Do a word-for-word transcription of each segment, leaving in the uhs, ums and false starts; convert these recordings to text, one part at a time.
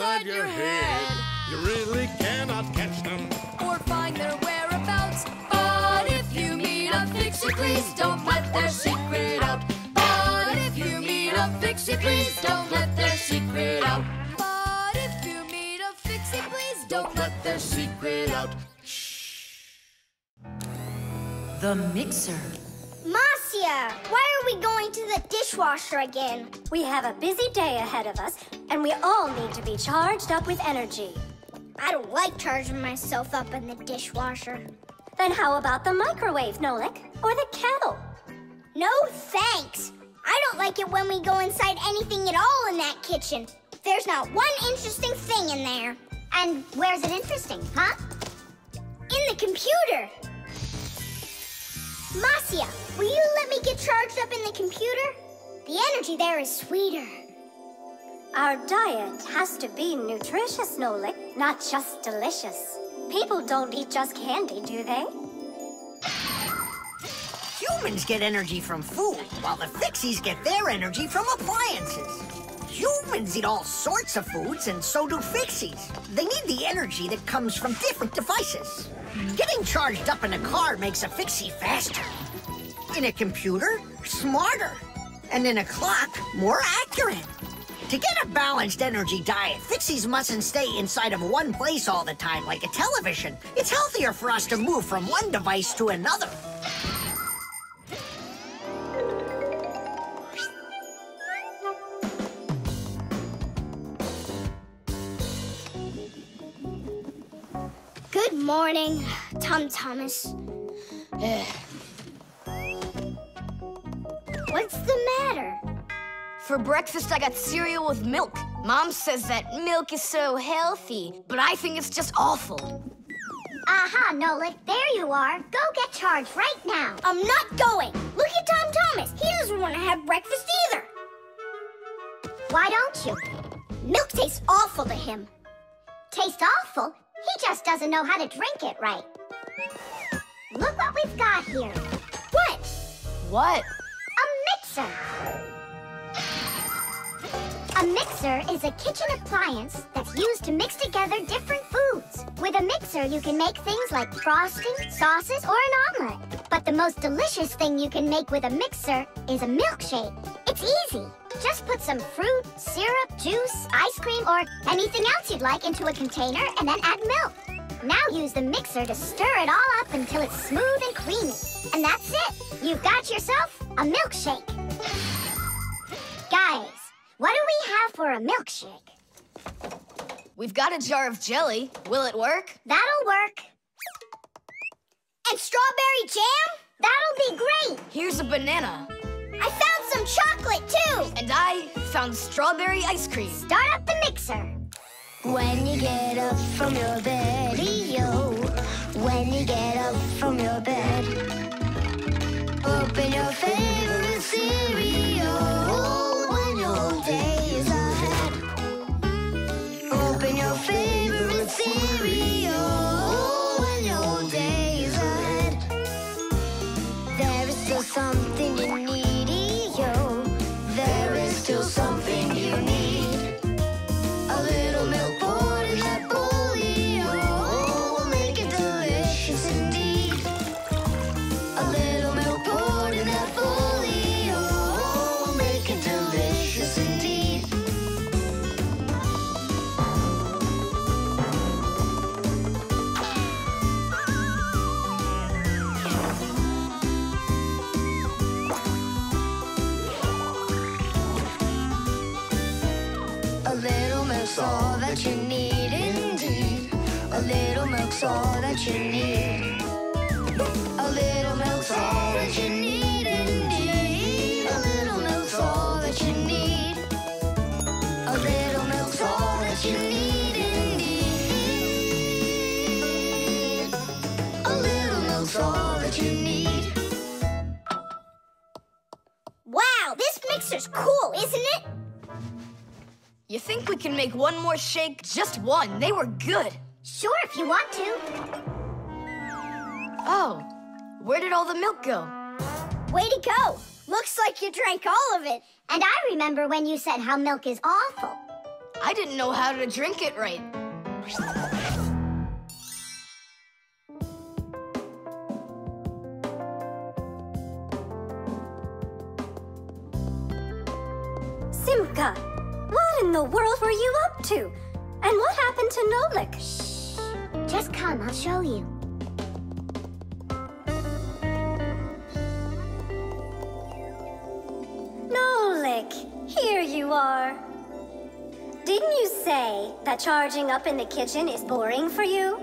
inside your head. You really cannot catch them or find their whereabouts. But if you meet a Fixie, please don't let their secret out. But if you meet a Fixie, please don't let their secret out. But if you meet a Fixie, please don't let their secret out. The Mixer. Marcia, why are we going to the dishwasher again? We have a busy day ahead of us, and we all need to be charged up with energy. I don't like charging myself up in the dishwasher. Then how about the microwave, Nolik? Or the kettle? No thanks! I don't like it when we go inside anything at all in that kitchen. There's not one interesting thing in there. And where's it interesting, huh? In the computer! Marcia, will you let me get charged up in the computer? The energy there is sweeter. Our diet has to be nutritious, Nolik, not just delicious. People don't eat just candy, do they? Humans get energy from food, while the Fixies get their energy from appliances. Humans eat all sorts of foods, and so do Fixies. They need the energy that comes from different devices. Getting charged up in a car makes a Fixie faster. In a computer, smarter. And in a clock, more accurate. To get a balanced energy diet, Fixies mustn't stay inside of one place all the time, like a television. It's healthier for us to move from one device to another. Good morning, Tom Thomas. Ugh. What's the matter? For breakfast, I got cereal with milk. Mom says that milk is so healthy, but I think it's just awful. Aha, Nolik, there you are. Go get charged right now. I'm not going. Look at Tom Thomas. He doesn't want to have breakfast either. Why don't you? Milk tastes awful to him. Tastes awful? He just doesn't know how to drink it right. Look what we've got here. What? What? A mixer. A mixer is a kitchen appliance that's used to mix together different foods. With a mixer, you can make things like frosting, sauces, or an omelet. But the most delicious thing you can make with a mixer is a milkshake. It's easy. Just put some fruit, syrup, juice, ice cream, or anything else you'd like into a container and then add milk. Now use the mixer to stir it all up until it's smooth and creamy. And that's it. You've got yourself a milkshake. Guys, what do we have for a milkshake? We've got a jar of jelly. Will it work? That'll work. And strawberry jam? That'll be great. Here's a banana. I found some chocolate, too! And I found strawberry ice cream. Start up the mixer. When you get up from your bed, yo. When you get up from your bed, open your favorite cereal when your day is ahead. Open your favorite cereal when your day is ahead. There is still something you need. Something you need. A little milk poured in that bowl-eo will make it delicious indeed. A little milk poured in that bowl-eo will make it delicious indeed. All that you need, indeed. A little milk's all that you need. A little milk's all that you need, indeed. A little milk's all that you need. A little milk's all that you need, indeed. A little milk's all that you need. Wow, this mixer's cool, isn't it? You think we can make one more shake? Just one. They were good. Sure, if you want to. Oh, where did all the milk go? Way to go. Looks like you drank all of it. And I remember when you said how milk is awful. I didn't know how to drink it right. Simca, what in the world were you up to? And what happened to Nolik? Shh. Just come, I'll show you. Nolik, here you are. Didn't you say that charging up in the kitchen is boring for you?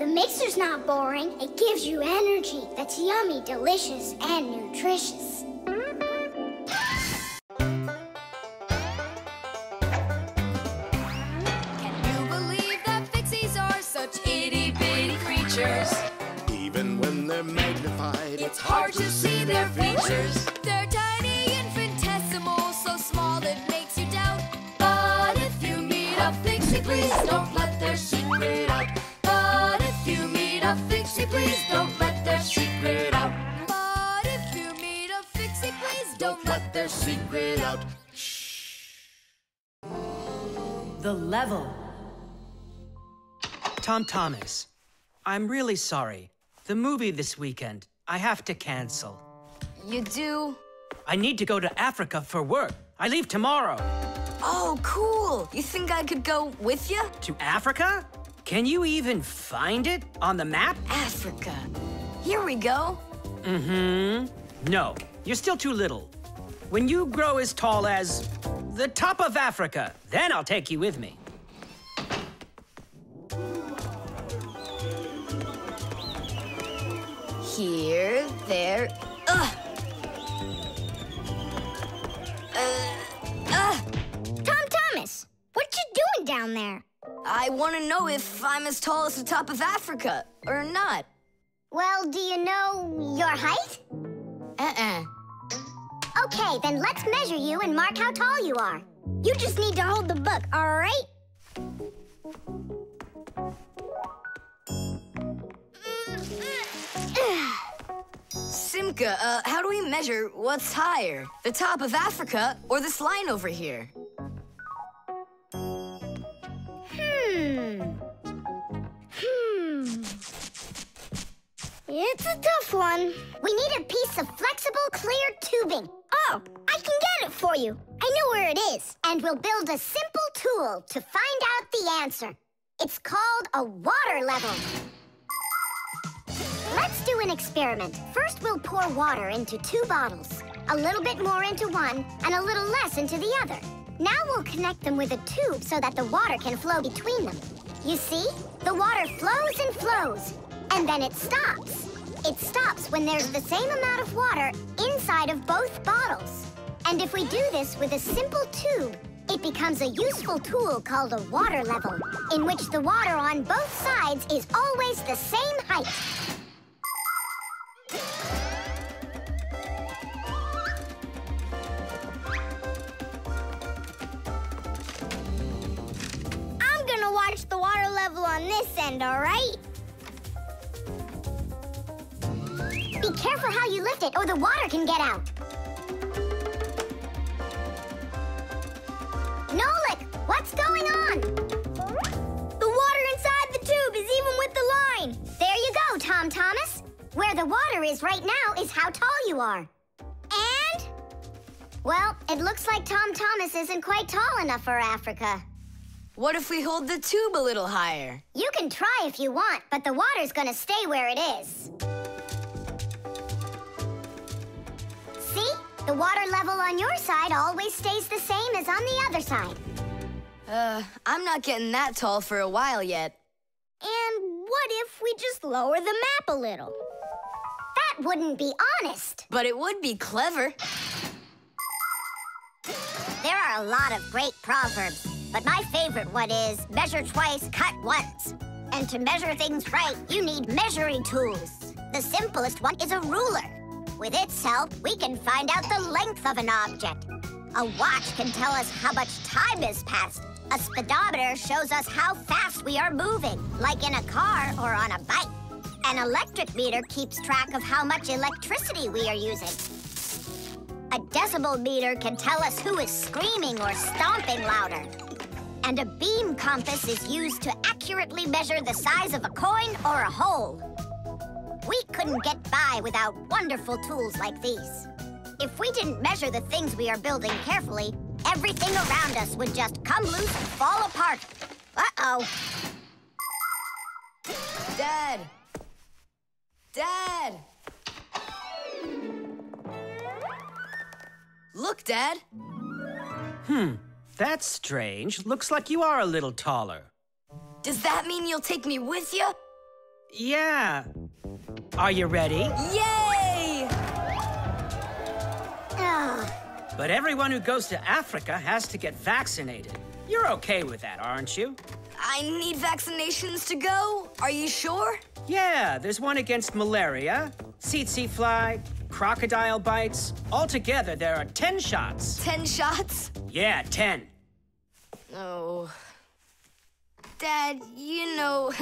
The mixer's not boring. It gives you energy that's yummy, delicious, and nutritious. Can you believe that Fixies are such itty-bitty creatures? Even when they're magnified, it's hard to see their features. They're tiny, infinitesimal, so small that makes you doubt. But if you meet a Fixie, please don't let their secret out. But if you meet a Fixie, please don't let their secret out. But if you meet a Fixie, please don't let their secret out. Shh. The level. Tom Thomas, I'm really sorry. The movie this weekend, I have to cancel. You do? I need to go to Africa for work. I leave tomorrow. Oh, cool. You think I could go with you? To Africa? Can you even find it on the map? Africa. Here we go. Mm-hmm. No, you're still too little. When you grow as tall as the top of Africa, then I'll take you with me. Here, there, ugh! Uh, uh. Tom Thomas, what you doing down there? I want to know if I'm as tall as the top of Africa, or not. Well, do you know your height? Uh-uh. Okay, then let's measure you and mark how tall you are. You just need to hold the book, all right? Simca, uh, how do we measure what's higher? The top of Africa or this line over here? Hmm. Hmm. It's a tough one. We need a piece of flexible, clear tubing. Oh, I can get it for you. I know where it is. And we'll build a simple tool to find out the answer. It's called a water level. Let's do an experiment. First, we'll pour water into two bottles. A little bit more into one, and a little less into the other. Now we'll connect them with a tube so that the water can flow between them. You see? The water flows and flows, and then it stops. It stops when there's the same amount of water inside of both bottles. And if we do this with a simple tube, it becomes a useful tool called a water level, in which the water on both sides is always the same height. The water level on this end, all right? Be careful how you lift it, or the water can get out. Nolik, what's going on? The water inside the tube is even with the line. There you go, Tom Thomas. Where the water is right now is how tall you are. And? Well, it looks like Tom Thomas isn't quite tall enough for Africa. What if we hold the tube a little higher? You can try if you want, but the water's gonna stay where it is. See? The water level on your side always stays the same as on the other side. Uh, I'm not getting that tall for a while yet. And what if we just lower the map a little? That wouldn't be honest. But it would be clever. There are a lot of great proverbs. But my favorite one is, measure twice, cut once. And to measure things right, you need measuring tools. The simplest one is a ruler. With its help, we can find out the length of an object. A watch can tell us how much time has passed. A speedometer shows us how fast we are moving, like in a car or on a bike. An electric meter keeps track of how much electricity we are using. A decibel meter can tell us who is screaming or stomping louder. and a beam compass is used to accurately measure the size of a coin or a hole. We couldn't get by without wonderful tools like these. If we didn't measure the things we are building carefully, everything around us would just come loose and fall apart. Uh-oh. Dad! Dad! Look, Dad! Hmm, that's strange. Looks like you are a little taller. Does that mean you'll take me with you? Yeah. Are you ready? Yay! Ugh. But everyone who goes to Africa has to get vaccinated. You're okay with that, aren't you? I need vaccinations to go. Are you sure? Yeah, there's one against malaria, tsetse fly, crocodile bites. Altogether, there are ten shots. Ten shots? Yeah, ten. Oh. Dad, you know,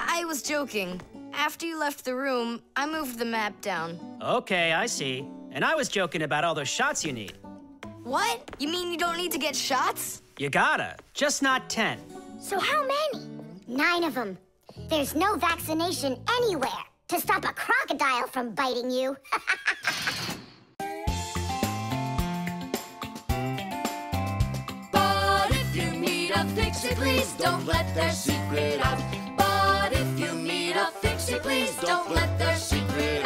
I was joking. After you left the room, I moved the map down. Okay, I see. And I was joking about all those shots you need. What? You mean you don't need to get shots? You gotta, just not ten. So how many? Nine of them. There's no vaccination anywhere to stop a crocodile from biting you. But if you meet a Fixie, please don't let their secret out. But if you meet a Fixie, please don't let their secret out.